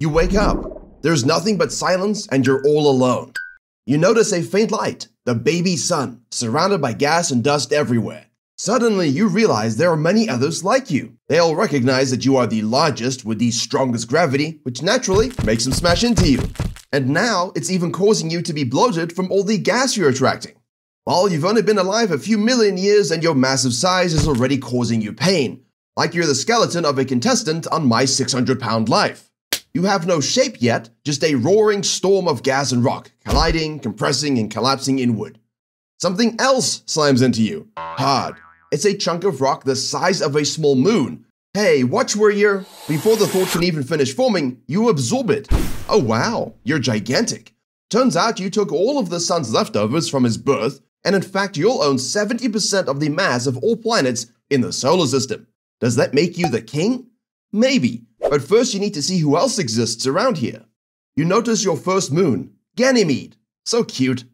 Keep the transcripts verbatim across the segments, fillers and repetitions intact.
You wake up. There's nothing but silence and you're all alone. You notice a faint light, the baby sun, surrounded by gas and dust everywhere. Suddenly, you realize there are many others like you. They all recognize that you are the largest with the strongest gravity, which naturally makes them smash into you. And now, it's even causing you to be bloated from all the gas you're attracting. Well, you've only been alive a few million years and your massive size is already causing you pain, like you're the skeleton of a contestant on My six hundred pound Life. You have no shape yet, just a roaring storm of gas and rock, colliding, compressing, and collapsing inward. Something else slams into you, hard. It's a chunk of rock the size of a small moon. Hey, watch where you're... Before the thought can even finish forming, you absorb it. Oh wow, you're gigantic. Turns out you took all of the sun's leftovers from his birth, and in fact you'll own seventy percent of the mass of all planets in the solar system. Does that make you the king? Maybe, but first you need to see who else exists around here. You notice your first moon, Ganymede. So cute.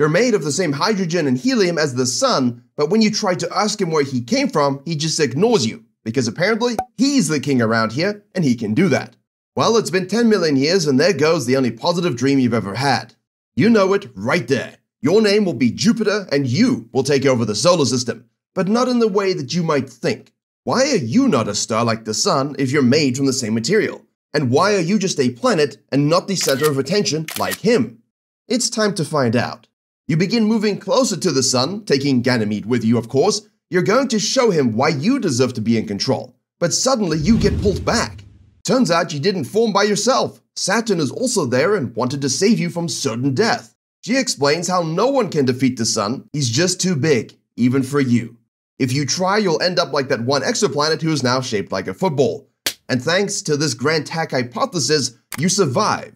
You're made of the same hydrogen and helium as the sun, but when you try to ask him where he came from, he just ignores you, because apparently he's the king around here, and he can do that. Well, it's been ten million years, and there goes the only positive dream you've ever had. You know it right there. Your name will be Jupiter, and you will take over the solar system, but not in the way that you might think. Why are you not a star like the sun if you're made from the same material? And why are you just a planet and not the center of attention like him? It's time to find out. You begin moving closer to the sun, taking Ganymede with you, of course. You're going to show him why you deserve to be in control. But suddenly you get pulled back. Turns out you didn't form by yourself. Saturn is also there and wanted to save you from certain death. She explains how no one can defeat the sun. He's just too big, even for you. If you try, you'll end up like that one exoplanet who is now shaped like a football. And thanks to this grand tack hypothesis, you survive.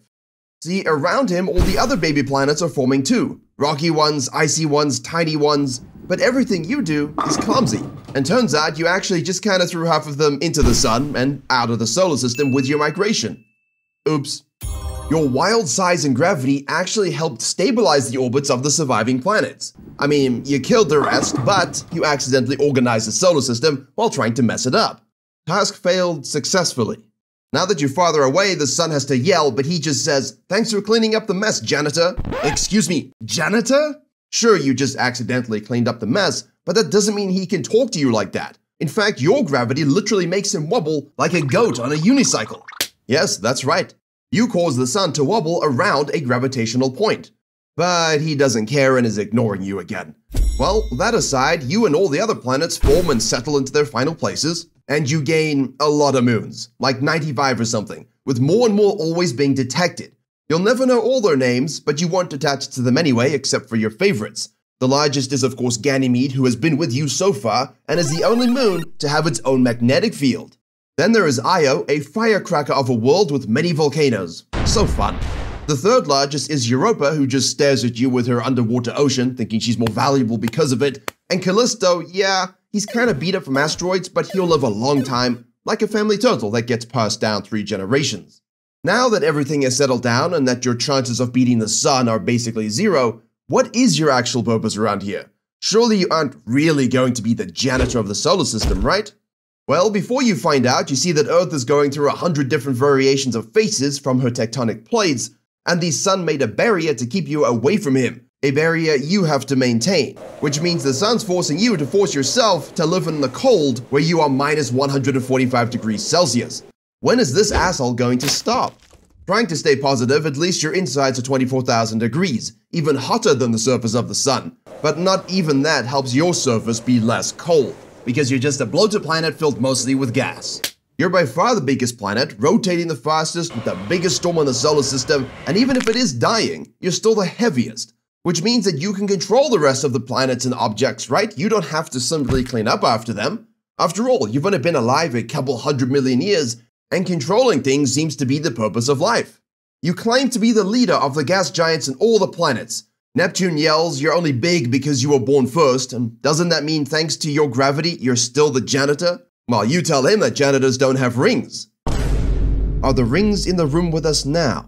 See, around him, all the other baby planets are forming too. Rocky ones, icy ones, tiny ones, but everything you do is clumsy. And turns out you actually just kind of threw half of them into the sun and out of the solar system with your migration. Oops. Your wild size and gravity actually helped stabilize the orbits of the surviving planets. I mean, you killed the rest, but you accidentally organized the solar system while trying to mess it up. Task failed successfully. Now that you're farther away, the sun has to yell, but he just says, "Thanks for cleaning up the mess, janitor." Excuse me, janitor? Sure, you just accidentally cleaned up the mess, but that doesn't mean he can talk to you like that. In fact, your gravity literally makes him wobble like a goat on a unicycle. Yes, that's right. You cause the sun to wobble around a gravitational point. But he doesn't care and is ignoring you again. Well, that aside, you and all the other planets form and settle into their final places, and you gain a lot of moons, like ninety-five or something, with more and more always being detected. You'll never know all their names, but you weren't attached to them anyway, except for your favorites. The largest is of course Ganymede, who has been with you so far, and is the only moon to have its own magnetic field. Then there is Io, a firecracker of a world with many volcanoes. So fun. The third largest is Europa, who just stares at you with her underwater ocean, thinking she's more valuable because of it. And Callisto, yeah, he's kind of beat up from asteroids, but he'll live a long time, like a family turtle that gets passed down three generations. Now that everything has settled down and that your chances of beating the sun are basically zero, what is your actual purpose around here? Surely you aren't really going to be the janitor of the solar system, right? Well, before you find out, you see that Earth is going through a hundred different variations of faces from her tectonic plates, and the sun made a barrier to keep you away from him, a barrier you have to maintain, which means the sun's forcing you to force yourself to live in the cold where you are minus one hundred forty-five degrees Celsius. When is this asshole going to stop? Trying to stay positive, at least your insides are twenty-four thousand degrees, even hotter than the surface of the sun. But not even that helps your surface be less cold, because you're just a bloated planet filled mostly with gas. You're by far the biggest planet, rotating the fastest with the biggest storm in the solar system, and even if it is dying, you're still the heaviest, which means that you can control the rest of the planets and objects, right? You don't have to simply clean up after them. After all, you've only been alive a couple hundred million years, and controlling things seems to be the purpose of life. You claim to be the leader of the gas giants and all the planets. Neptune yells, "You're only big because you were born first," and doesn't that mean thanks to your gravity, you're still the janitor? Well, you tell him that janitors don't have rings. Are the rings in the room with us now?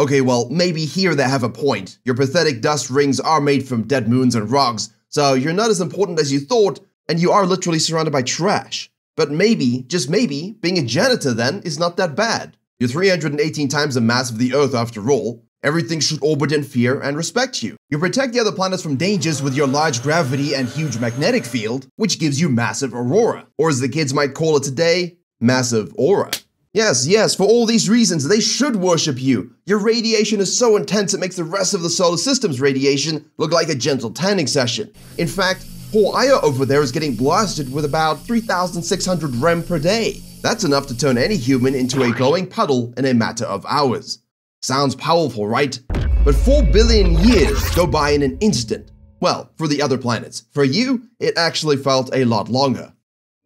Okay, well, maybe here they have a point. Your pathetic dust rings are made from dead moons and rocks, so you're not as important as you thought, and you are literally surrounded by trash. But maybe, just maybe, being a janitor then is not that bad. You're three hundred eighteen times the mass of the Earth after all. Everything should orbit in fear and respect you. You protect the other planets from dangers with your large gravity and huge magnetic field, which gives you massive aurora. Or as the kids might call it today, massive aura. Yes, yes, for all these reasons, they should worship you. Your radiation is so intense it makes the rest of the solar system's radiation look like a gentle tanning session. In fact, poor Io over there is getting blasted with about three thousand six hundred rem per day. That's enough to turn any human into a glowing puddle in a matter of hours. Sounds powerful, right? But four billion years go by in an instant. Well, for the other planets. For you, it actually felt a lot longer.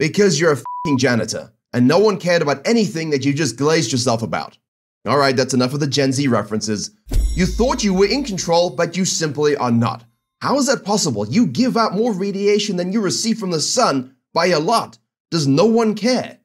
Because you're a f***ing janitor, and no one cared about anything that you just glazed yourself about. Alright, that's enough of the Gen Z references. You thought you were in control, but you simply are not. How is that possible? You give out more radiation than you receive from the sun by a lot. Does no one care?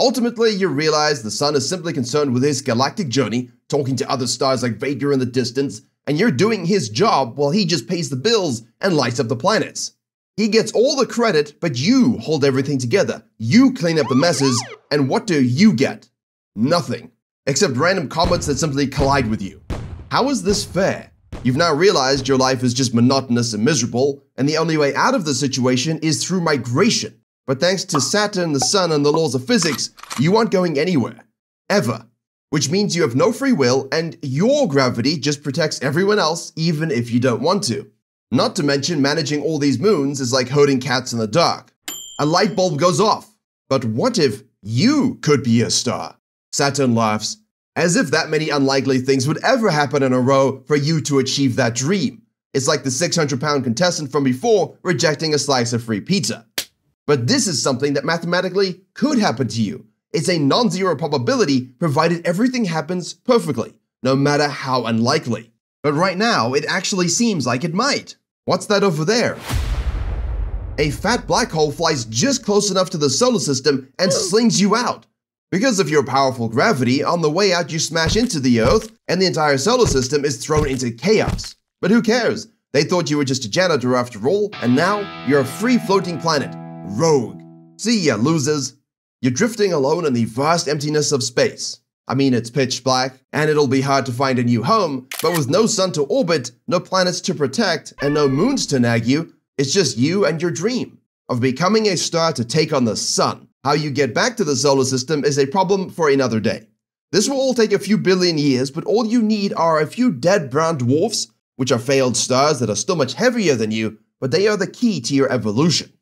Ultimately, you realize the sun is simply concerned with his galactic journey, talking to other stars like Vega in the distance, and you're doing his job while he just pays the bills and lights up the planets. He gets all the credit, but you hold everything together. You clean up the messes, and what do you get? Nothing. Except random comets that simply collide with you. How is this fair? You've now realized your life is just monotonous and miserable, and the only way out of the situation is through migration. But thanks to Saturn, the sun, and the laws of physics, you aren't going anywhere. Ever. Which means you have no free will, and your gravity just protects everyone else, even if you don't want to. Not to mention, managing all these moons is like herding cats in the dark. A light bulb goes off. But what if you could be a star? Saturn laughs, as if that many unlikely things would ever happen in a row for you to achieve that dream. It's like the six hundred pound contestant from before rejecting a slice of free pizza. But this is something that mathematically could happen to you. It's a non-zero probability, provided everything happens perfectly, no matter how unlikely. But right now, it actually seems like it might. What's that over there? A fat black hole flies just close enough to the solar system and slings you out. Because of your powerful gravity, on the way out you smash into the Earth, and the entire solar system is thrown into chaos. But who cares? They thought you were just a janitor after all, and now you're a free-floating planet. Rogue. See ya, losers. You're drifting alone in the vast emptiness of space. I mean, it's pitch black, and it'll be hard to find a new home, but with no sun to orbit, no planets to protect, and no moons to nag you, it's just you and your dream of becoming a star to take on the sun. How you get back to the solar system is a problem for another day. This will all take a few billion years, but all you need are a few dead brown dwarfs, which are failed stars that are still much heavier than you, but they are the key to your evolution.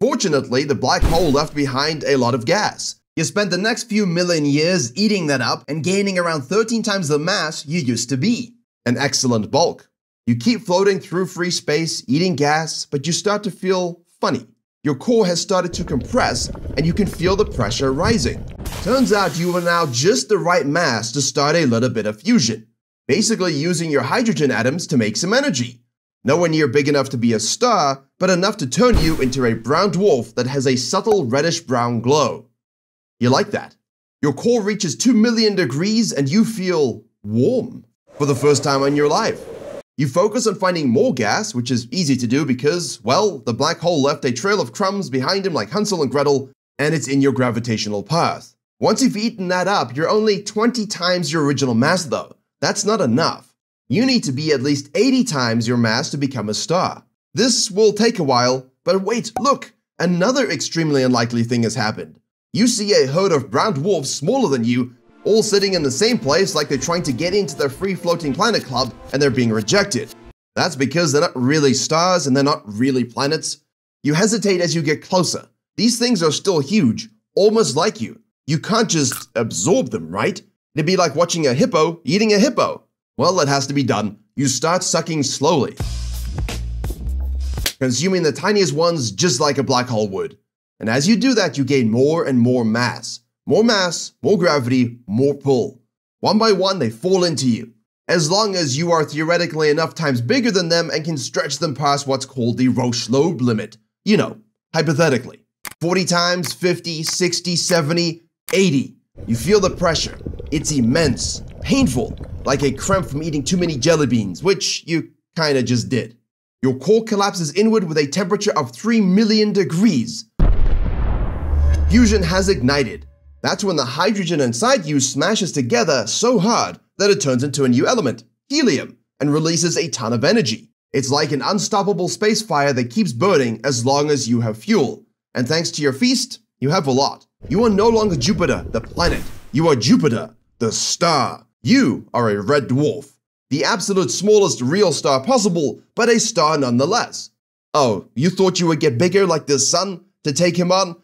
Fortunately, the black hole left behind a lot of gas. You spent the next few million years eating that up and gaining around thirteen times the mass you used to be. An excellent bulk. You keep floating through free space, eating gas, but you start to feel funny. Your core has started to compress, and you can feel the pressure rising. Turns out you are now just the right mass to start a little bit of fusion, basically using your hydrogen atoms to make some energy. Nowhere near big enough to be a star, but enough to turn you into a brown dwarf that has a subtle reddish-brown glow. You like that? Your core reaches two million degrees and you feel warm for the first time in your life. You focus on finding more gas, which is easy to do because, well, the black hole left a trail of crumbs behind him like Hansel and Gretel, and it's in your gravitational path. Once you've eaten that up, you're only twenty times your original mass though. That's not enough. You need to be at least eighty times your mass to become a star. This will take a while, but wait, look! Another extremely unlikely thing has happened. You see a herd of brown dwarfs smaller than you, all sitting in the same place like they're trying to get into their free-floating planet club and they're being rejected. That's because they're not really stars and they're not really planets. You hesitate as you get closer. These things are still huge, almost like you. You can't just absorb them, right? It'd be like watching a hippo eating a hippo. Well, it has to be done. You start sucking slowly, consuming the tiniest ones just like a black hole would. And as you do that, you gain more and more mass. More mass, more gravity, more pull. One by one, they fall into you. As long as you are theoretically enough times bigger than them and can stretch them past what's called the Roche lobe limit. You know, hypothetically. forty times, fifty, sixty, seventy, eighty. You feel the pressure. It's immense, painful, like a cramp from eating too many jelly beans, which you kinda just did. Your core collapses inward with a temperature of three million degrees. Fusion has ignited. That's when the hydrogen inside you smashes together so hard that it turns into a new element, helium, and releases a ton of energy. It's like an unstoppable space fire that keeps burning as long as you have fuel. And thanks to your feast, you have a lot. You are no longer Jupiter, the planet. You are Jupiter, the star. You are a red dwarf. The absolute smallest real star possible, but a star nonetheless. Oh, you thought you would get bigger like the sun to take him on?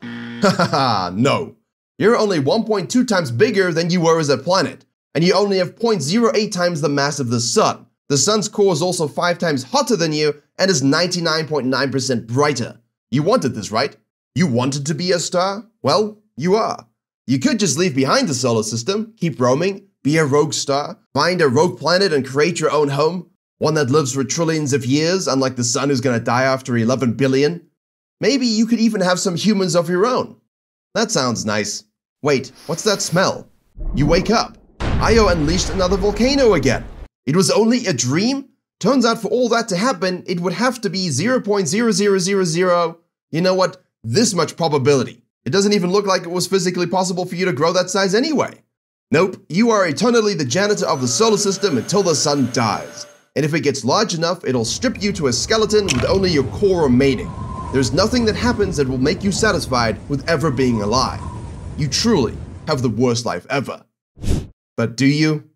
Ha ha ha, no. You're only one point two times bigger than you were as a planet, and you only have zero point zero eight times the mass of the sun. The sun's core is also five times hotter than you and is ninety-nine point nine percent brighter. You wanted this, right? You wanted to be a star? Well, you are. You could just leave behind the solar system, keep roaming, be a rogue star, find a rogue planet and create your own home, one that lives for trillions of years, unlike the sun who's gonna die after eleven billion. Maybe you could even have some humans of your own. That sounds nice. Wait, what's that smell? You wake up. Io unleashed another volcano again. It was only a dream? Turns out for all that to happen, it would have to be zero point zero zero zero zero. You know what? This much probability. It doesn't even look like it was physically possible for you to grow that size anyway. Nope, you are eternally the janitor of the solar system until the sun dies. And if it gets large enough, it'll strip you to a skeleton with only your core remaining. There's nothing that happens that will make you satisfied with ever being alive. You truly have the worst life ever. But do you?